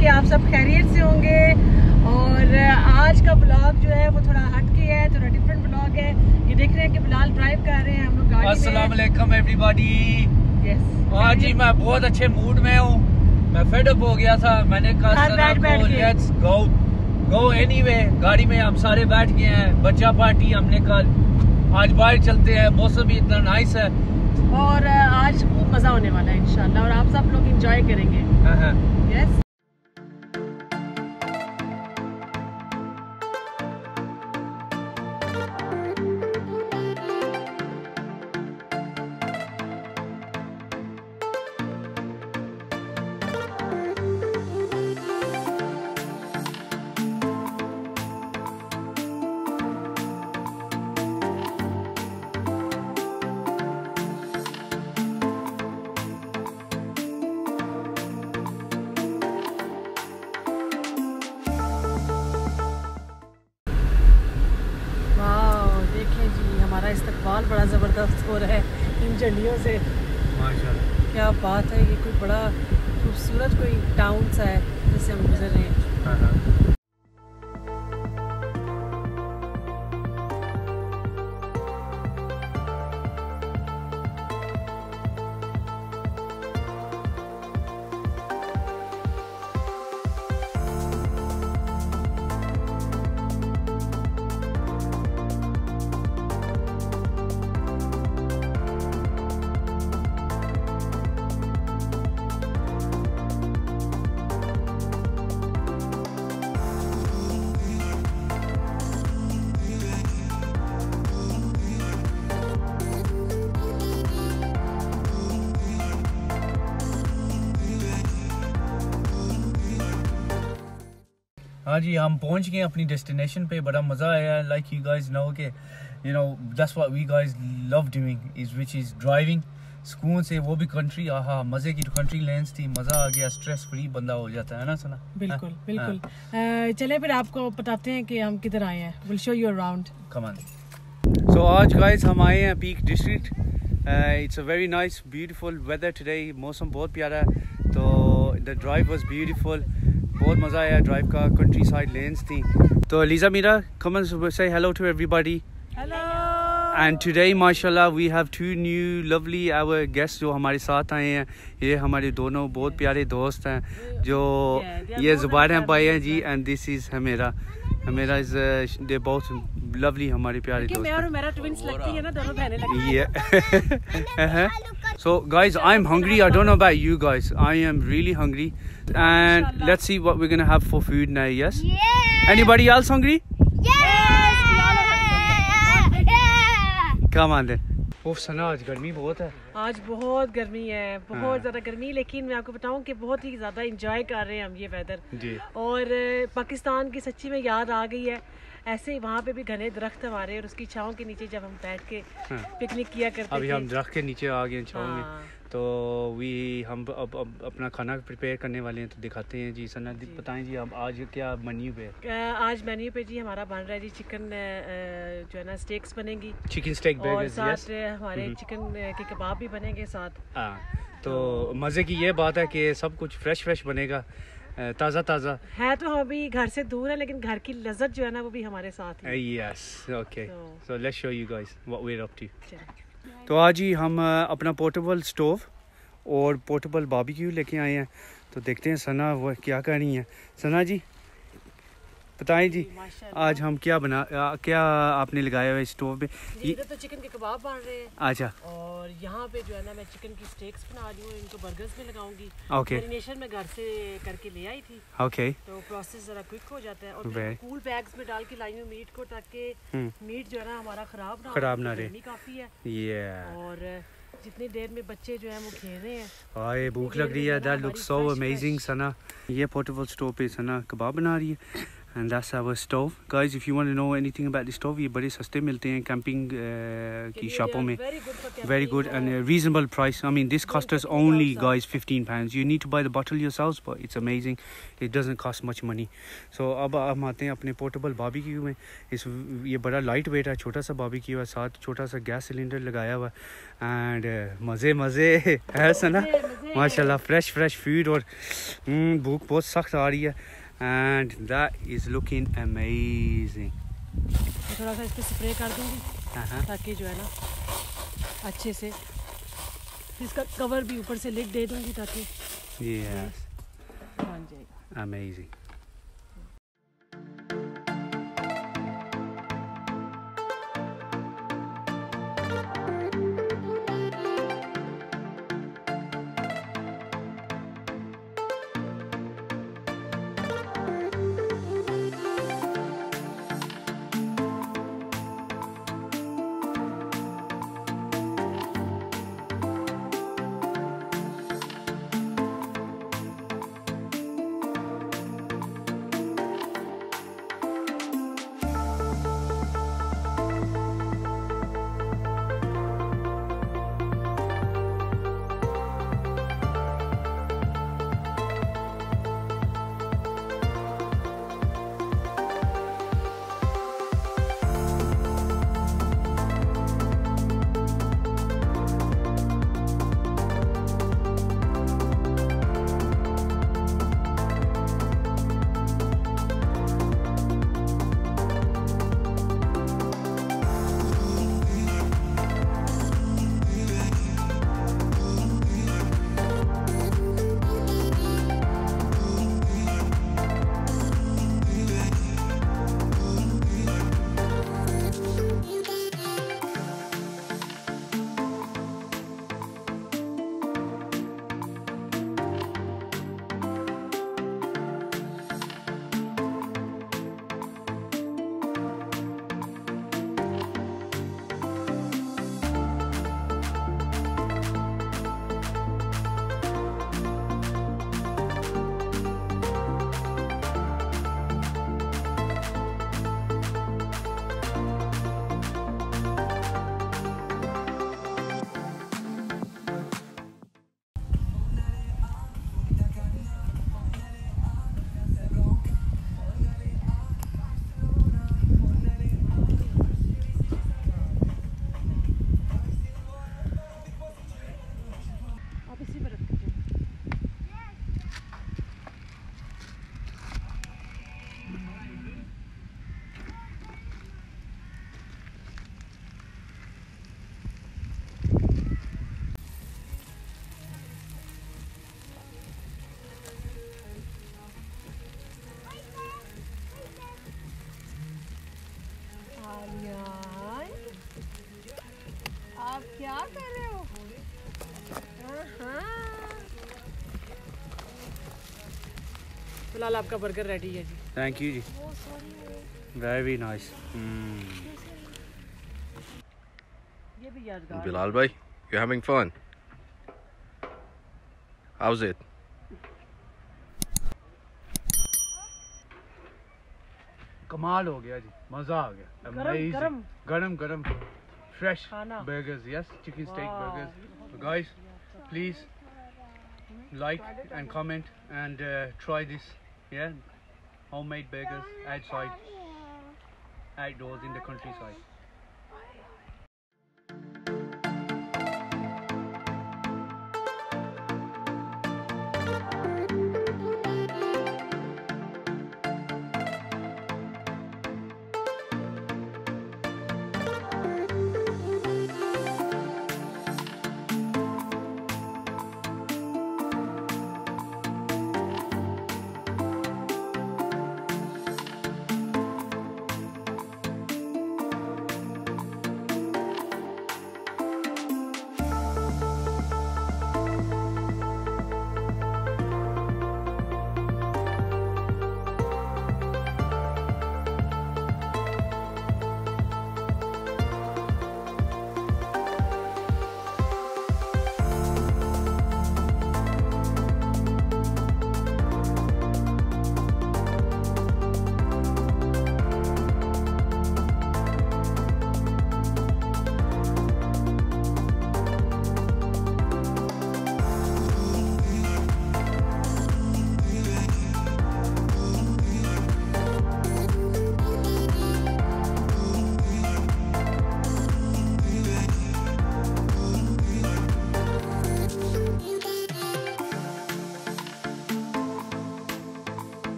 कि आप सब खैरियत से होंगे। और आज का ब्लॉग जो है वो थोड़ा हटके है, थोड़ा डिफरेंट ब्लॉग है। ये देख रहे हैं कि बिलाल ड्राइव कर रहे हैं, हम लोग गाड़ी में। अस्सलाम वालेकुम एवरीबॉडी। यस, आज जी मैं बहुत अच्छे मूड में हूँ। मैं फेड अप हो गया था, मैंने कहा लेट्स गो एनीवे। गाड़ी में हम सारे बैठ गए हैं, बच्चा पार्टी। हमने कहा आज बाहर चलते हैं, मौसम भी इतना नाइस है और आज खूब मजा होने वाला है इंशाल्लाह, और आप सब लोग एंजॉय करेंगे। यस। इस्तेमाल बड़ा ज़बरदस्त हो रहा है इन झंडियों से, माशाल्लाह क्या बात है। ये कोई बड़ा खूबसूरत कोई टाउन सा है जिससे हम गुजर रहे हैं। हाँ जी, हम पहुंच गए अपनी डेस्टिनेशन पे। बड़ा मज़ा आया है। लाइक यू गाइस नो के you know that's what we guys love doing is which is driving सुकून से, वो भी कंट्री। आहा, मज़े की कंट्री लेंस थी, मज़ा आ गया। स्ट्रेस फ्री बंदा हो जाता है ना सना। बिल्कुल बिल्कुल। चले फिर आपको बताते हैं कि हम किधर आए हैं। Will show you around, come on. So आज गाइस हम आए हैं peak district. It's a very nice beautiful weather today. मौसम बहुत प्यारा है, तो द ड्राइव वाज ब्यूटीफुल। बहुत मज़ा आया ड्राइव का। कंट्री साइड लेन्स थी। तो Aliza Meera, come and say hello to everybody. Hello. And today माशाल्लाह we have two new lovely our guest जो हमारे साथ आए हैं। ये हमारे दोनों बहुत प्यारे दोस्त हैं जो ये ज़ुबैर हैं भाई हैं जी। And this is Hamira. Hamira is the बहुत लवली, हमारे प्यारे दोस्त। मैं और हमीरा ट्विंस लगती है ना, दोनों बहनें लगती हैं। So guys, I'm hungry. I don't know about you guys. I am really hungry, and let's see what we're gonna have for food now. Yes. Yeah. Anybody else hungry? Yeah. Yeah. Come on then. ओह सना, आज गर्मी बहुत है। आज बहुत गर्मी है, बहुत ज़्यादा गर्मी। लेकिन मैं आपको बताऊं कि बहुत ही ज़्यादा इंजॉय कर रहे हैं हम ये वेदर। और पाकिस्तान की सच्ची में याद आ गई है। ऐसे ही वहाँ पे भी घने दरख्त हमारे, और उसकी छाँव के नीचे जब हम बैठ के पिकनिक किया करते थे। अभी हम दरख्त के नीचे आ गए छाँव में। तो हम अब अपना खाना प्रिपेयर करने वाले हैं, तो दिखाते हैं जी। सना बताएं जी, अब आज क्या मेन्यू पे? आज मेन्यू पे जी हमारा बन रहा है जी चिकन जो है ना, स्टेक्स बनेगी, चिकन स्टेक और साथ हमारे चिकन के कबाब भी बनेंगे साथ। तो मज़े की ये बात है कि सब कुछ फ्रेश बनेगा, ताज़ा ताज़ा है। तो हम अभी घर से दूर है, लेकिन घर की लज्जत जो है ना वो भी हमारे साथ है। Yes, okay, so let's show you guys what we are up to. तो आज ही हम अपना पोर्टेबल स्टोव और पोर्टेबल बारबेक्यू लेके आए हैं। तो देखते हैं सना वो क्या कर रही है। सना जी बताएं जी, आज हम क्या क्या आपने लगाया हुआ स्टोव पे? इधर तो चिकन के कबाब बन रहे हैं। अच्छा। और यहाँ पे जो है ना मैं चिकन की स्टेक्स बना रही हूँ, इनको बर्गर्स में लगाऊंगी। ओके। मैरिनेशन में घर से करके ले आई थी। ओके। तो प्रोसेस जरा क्विक हो जाता है। और कूल बैग्स में डाल के लाई हूँ मीट को, ताकि मीट जो है ना हमारा खराब ना रहे। काफी है ये, और जितनी देर में बच्चे जो हैं वो खेल रहे हैं। आए भूख लग रही है। That looks so amazing Sana. ये पोर्टेबल स्टोव पे सना कबाब बना रही है। And that's our stove. Guys, if you want to know anything about the stove, ये बड़े सस्ते मिलते हैं camping की शॉपों में. Very good and a reasonable price. I mean, this cost us only, guys, £15. You need to buy the bottle yourselves, but it's amazing. It doesn't cost much money. So अब हम आते हैं अपने portable barbecue में. इस ये बड़ा light weight है, छोटा सा barbecue है, साथ छोटा सा gas cylinder लगाया हुआ and मज़े है सना. माशाल्लाह fresh food और भूख बहुत सख्त आ रही है. And that is looking amazing. थोड़ा सा इसको स्प्रे कर दूंगी ताकि जो है ना अच्छे से इसका कवर भी ऊपर से लिड दे दूंगी ताकि yes बन जाएगा. Amazing. बिलाल आपका बर्गर रेडी है जी. थैंक यू जी. Very nice. ये भी यादगार. बिलाल भाई, you are having fun. How is it? कमाल हो गया जी, मजा आ गया. अमेजिंग गरम fresh burgers. Yes, chicken steak burgers. Guys please like and comment and try this. Yeah, homemade burgers outside, outdoors in the countryside.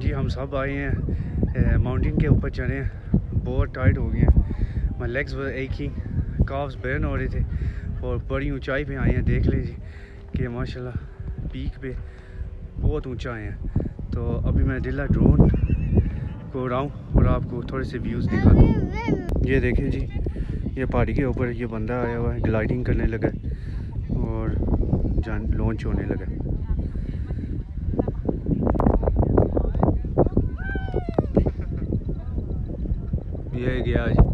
जी हम सब आए हैं माउंटेन के ऊपर चढ़े हैं, बहुत टाइट हो गए हैं, my legs were aching, calves burn हो रहे थे और बड़ी ऊंचाई पे आए हैं। देख लें जी कि माशाल्लाह पीक पे बहुत ऊंचा आए हैं। तो अभी मैं दिल्ला ड्रोन को उड़ाऊँ और आपको थोड़े से व्यूज़ दिखाता हूँ। ये देखें जी, ये पहाड़ी के ऊपर ये बंदा आया हुआ है, ग्लाइडिंग करने लगा और लॉन्च होने लगा। ये गया आज।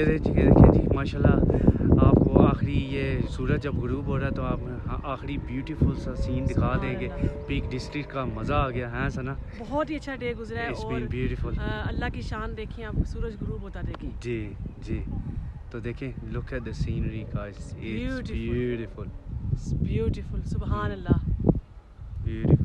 ये देखिए जी माशाल्लाह, आपको आखिरी ये सूरज जब गुरूब हो रहा है तो आप आखिरी ब्यूटीफुल सा सीन दिखा देंगे। पीक डिस्ट्रिक्ट का मज़ा आ गया है सना, बहुत ही अच्छा डे गुजरा है और ब्यूटीफुल। अल्लाह की शान देखिए, आप सूरज गुरूब होता देखिए जी जी। तो देखें, look at the scenery guys, it's beautiful, सुभान अल्लाह।